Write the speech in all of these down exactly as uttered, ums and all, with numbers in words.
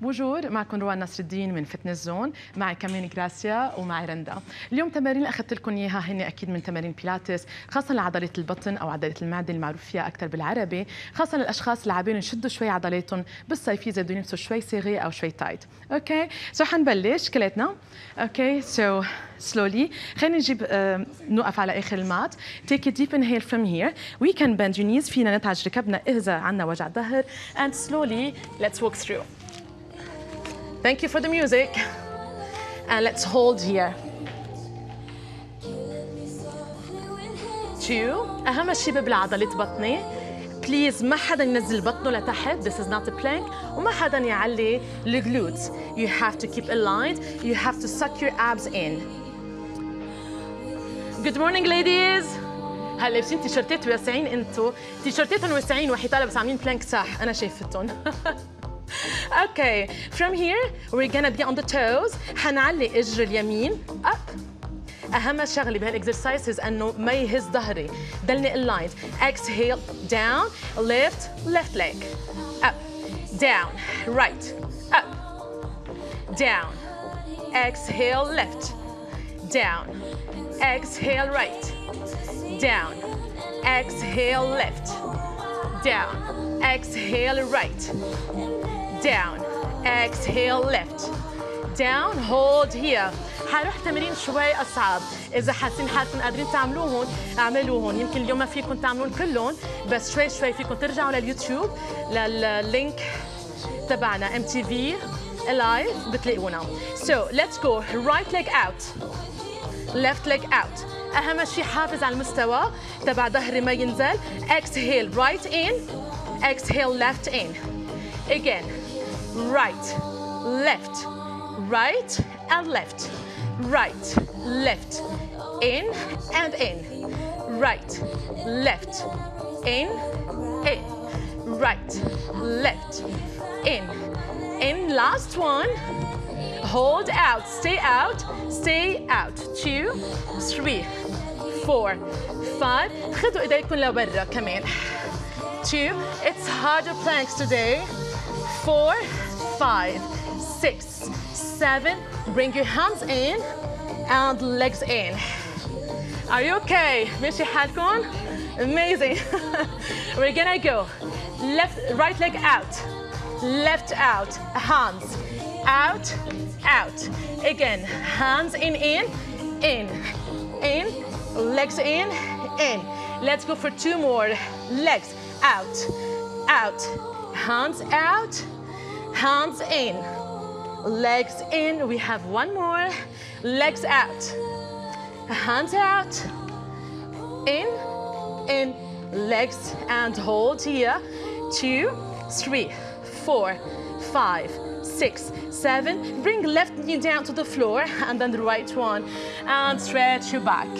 بوجور. معكم روان نصر الدين من فتنس زون، معي كمان غراسيا ومعي رندا. اليوم تمارين اخذت لكم اياها هن اكيد من تمارين بيلاتس، خاصه لعضله البطن او عضله المعده المعروف فيها اكثر بالعربي، خاصه للاشخاص اللي عابين يشدوا شوي عضلاتهم بالصيف اذا بدهم يلبسوا شوي صاغي او شوي تايت. اوكي سو حنبلش كلياتنا. اوكي سو slowly خلينا نجيب آه, نوقف على اخر المات. take a deep inhale from here. we can bend your knees. فينا نتعج ركبنا اذا عندنا وجع ظهر. and slowly let's walk through. thank you for the music. and let's hold here. two. اهم شيء بالعضلة بطني. please ما حدا ينزل بطنه لتحت. this is not a plank. وما حدا يعلي الجلوتس. you have to keep aligned. you have to suck your abs in. Good morning ladies. هلا لابسين تيشيرتات واسعين انتو، تيشيرتاتهم واسعين وحيطالة بس عاملين بلانك صح، أنا شايفتهم. Okay, from here we're gonna be on the toes. حنعلي إجر اليمين up. أهم شغلة بهالإكسرسايزز إنه ما يهز ظهري، ضلني aligned. Exhale down, lift, left leg up, down, right, up, down. Exhale left, down. Exhale right, down. Exhale left, down. Exhale right, down. Exhale left, down. Hold here. حنروح تمرين شوي أصعب، إذا حاسين حالكم قادرين تعملوهم اعملوهم، يمكن اليوم ما فيكم تعملون كلهم، بس شوي شوي فيكم ترجعوا لليوتيوب لللينك تبعنا إم تي في Alive بتلاقونا. So let's go right leg out. left leg out. أهم شيء حافظ على المستوى تبع ظهري ما ينزل. exhale right in. exhale left in. again right left right and left right left in and in right left in in right left in in last one. Hold out, stay out, stay out. two, three, four, five. خذوا ايديكم لبرا كمان. two, it's harder planks today. four, five, six, seven. Bring your hands in and legs in. Are you okay? ماشي حالكم؟ Amazing. We're gonna go. Left, right leg out. Left out, hands. Out, out. Again, hands in, in, in, in, legs in, in. Let's go for two more. Legs out, out, hands out, hands in, legs in. We have one more. Legs out, hands out, in, in, legs and hold here. Two, three, four, five, six, seven. Bring left knee down to the floor and then the right one and stretch your back.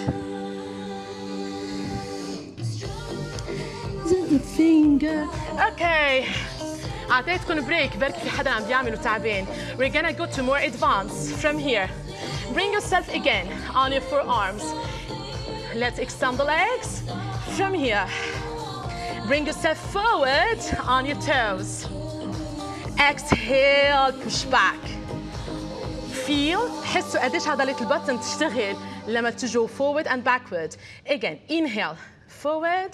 Okay. أعطيتكم بريك بركي في حدا عم بيعمل وتعبان. We're gonna go to more advanced from here. Bring yourself again on your forearms. Let's extend the legs from here. Bring yourself forward on your toes. exhale push back. feel حسوا قديش عضلة البطن تشتغل لما تجوا forward and backward. again inhale forward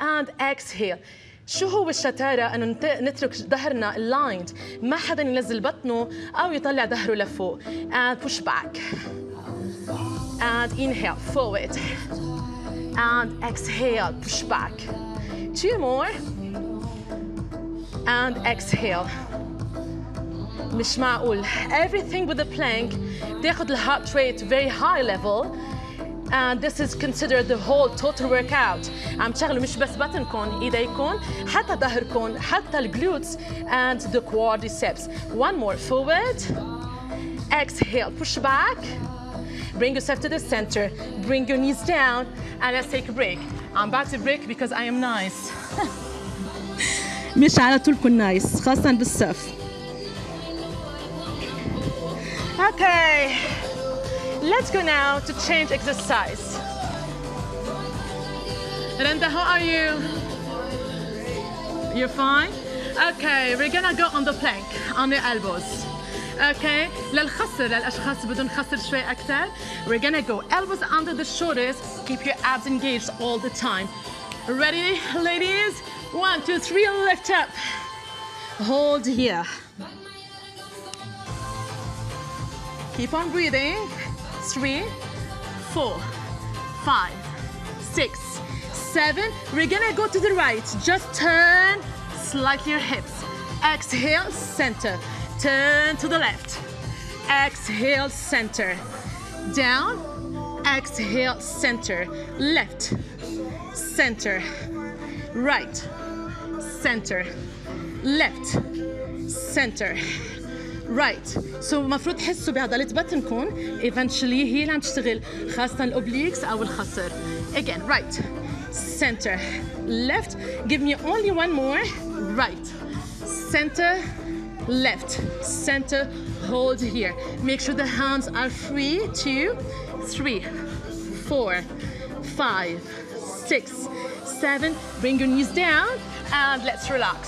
and exhale. شو هو الشطارة انه نترك ظهرنا aligned، ما حدا ينزل بطنه او يطلع ظهره لفوق. and push back and inhale forward and exhale push back. two more and exhale. مش معقول. Everything with the plank بتاخد ال heart rate very high level and this is considered the whole total workout. عم تشغلوا مش بس بطنكم، ايديكم حتى ظهركم حتى ال glutes and the quadriceps. one more forward. exhale push back. bring yourself to the center. bring your knees down and let's take a break. I'm about to break because I am nice. مش على طولكم نايس خاصة بالصف. Okay, let's go now to change exercise. Renda, how are you? You're fine? Okay, we're gonna go on the plank on the elbows. Okay, للخصر للأشخاص بدون خصر شوي أكثر. We're gonna go elbows under the shoulders. Keep your abs engaged all the time. Ready, ladies? One, two, three, lift up. Hold here. Keep on breathing. Three, four, five, six, seven. We're gonna go to the right. Just turn slightly your hips. Exhale, center. Turn to the left. Exhale, center. Down. Exhale, center. Left. Center. Right. Center. Left. Center. Right. So المفروض تحسوا بعضلة بطنكم. Eventually هي اللي عم تشتغل خاصة الأوبليكس أو الخصر. Again. Right. Center. Left. Give me only one more. Right. Center. Left, center, hold here. Make sure the hands are free. Two, three, four, five, six, seven. Bring your knees down and let's relax.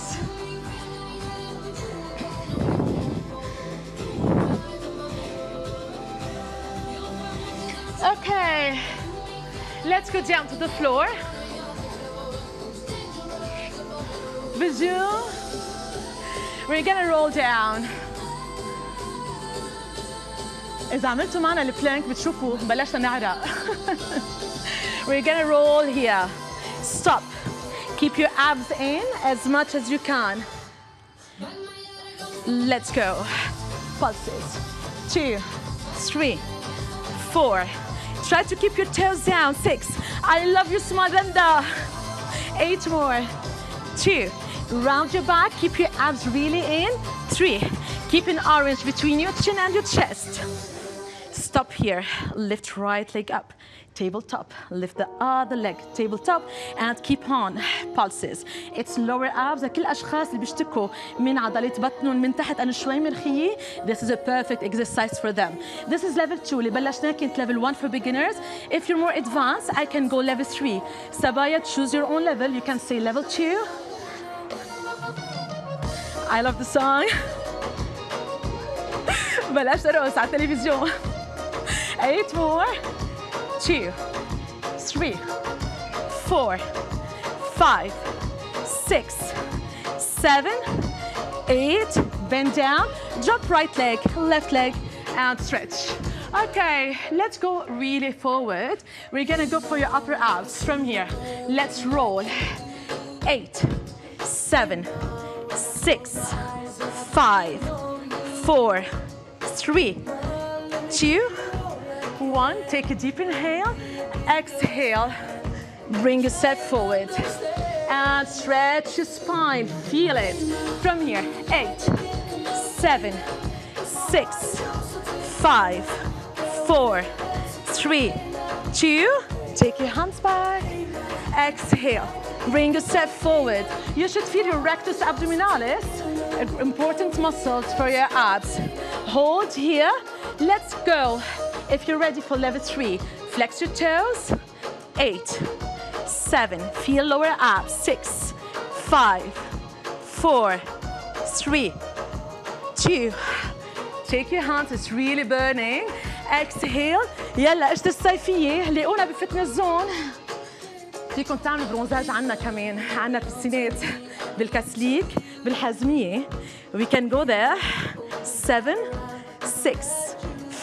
Okay, let's go down to the floor. Bijou. We're gonna roll down. إذا عملتوا معنا البلانك بتشوفوا بلشنا نعرق. We're gonna roll here. Stop. Keep your abs in as much as you can. Let's go. Pulses. Two, three, four. Try to keep your toes down. Six. I love you, small Renda. Eight more. Two. Round your back, keep your abs really in. Three, keep an orange between your chin and your chest. Stop here, lift right leg up, tabletop. Lift the other leg, tabletop, and keep on, pulses. It's lower abs, لكل الأشخاص اللي بيشتكوا من عضلة بطنهم من تحت أنا شوي مرخية. This is a perfect exercise for them. This is level two, اللي بلشناه كانت level one for beginners. If you're more advanced, I can go level three. سبايا, choose your own level, you can say level two. I love the song. بلاش أرقص على التلفزيون. Eight more. Two, three, four, five, six, seven, eight. Bend down. Drop right leg, left leg, and stretch. Okay, let's go really forward. We're gonna go for your upper abs from here. Let's roll. Eight, seven. Six, five, four, three, two, one. Take a deep inhale. Exhale. Bring yourself forward. And stretch your spine. Feel it. From here. Eight, seven, six, five, four, three, two. Take your hands back. Exhale. Bring yourself forward. You should feel your rectus abdominalis, important muscles for your abs. Hold here. Let's go. If you're ready for level three, flex your toes. Eight, seven, feel lower abs. Six, five, four, three, two. Take your hands, it's really burning. Exhale. يلا اجت الصيفية. لقونا بفتنس زون. فيكم تعملوا برونزاج عنا كمان، عنا بالسنات، بالكسليك، بالحزمية. We can go there. Seven, six,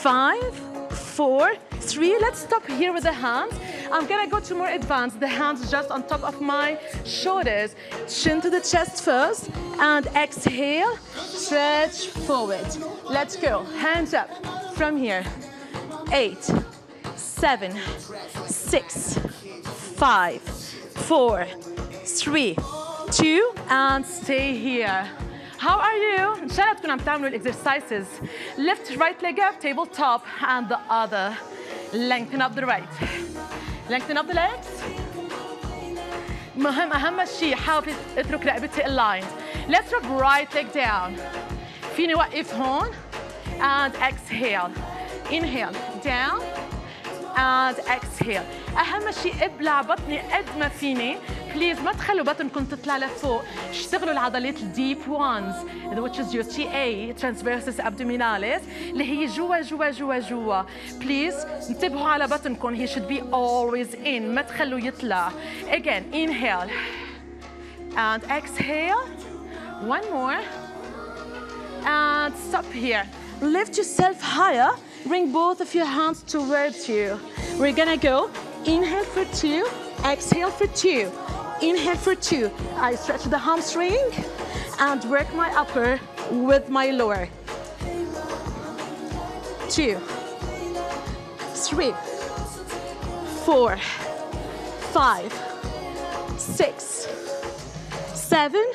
five, four, three. Let's stop here with the hands. I'm gonna go to more advanced. The hands just on top of my shoulders. Chin to the chest first. And exhale, stretch forward. Let's go. Hands up from here. Eight, seven, six, five, four, three, two, and stay here. How are you? إن شاء الله تكونوا عم تعملوا الإكسرسايزز. Lift right leg up, tabletop, and the other. Lengthen up the right. Lengthen up the legs. مهم أهم شيء حاول اترك رقبتي aligned. Let's drop right leg down. فيني وقف هون. And exhale. Inhale down. And exhale. أهم شيء ابلع بطني قد ما فيني بليز ما تخلوا بطنكم تطلع لفوق، اشتغلوا العضلات الديب وانز which is your تي اي transversus abdominalis اللي هي جوا جوا جوا جوا. بليز انتبهوا على بطنكم، he should be always in، ما تخلوا يطلع. again inhale and exhale one more and stop here. Lift yourself higher. Bring both of your hands towards you. We're gonna go inhale for two, exhale for two, inhale for two. I stretch the hamstring and work my upper with my lower. Two, three, four, five, six, seven,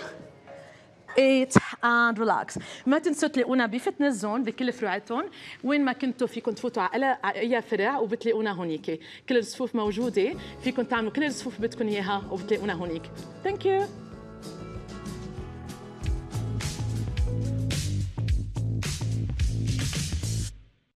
eight and relax. ما تنسوا تلاقونا بفتنس زون بكل فروعاتهم، وين ما كنتوا فيكم تفوتوا على اي فرع وبتلاقونا هونيك، كل الصفوف موجوده، فيكم تعملوا كل الصفوف بدكم اياها وبتلاقونا هونيك. ثانك يو.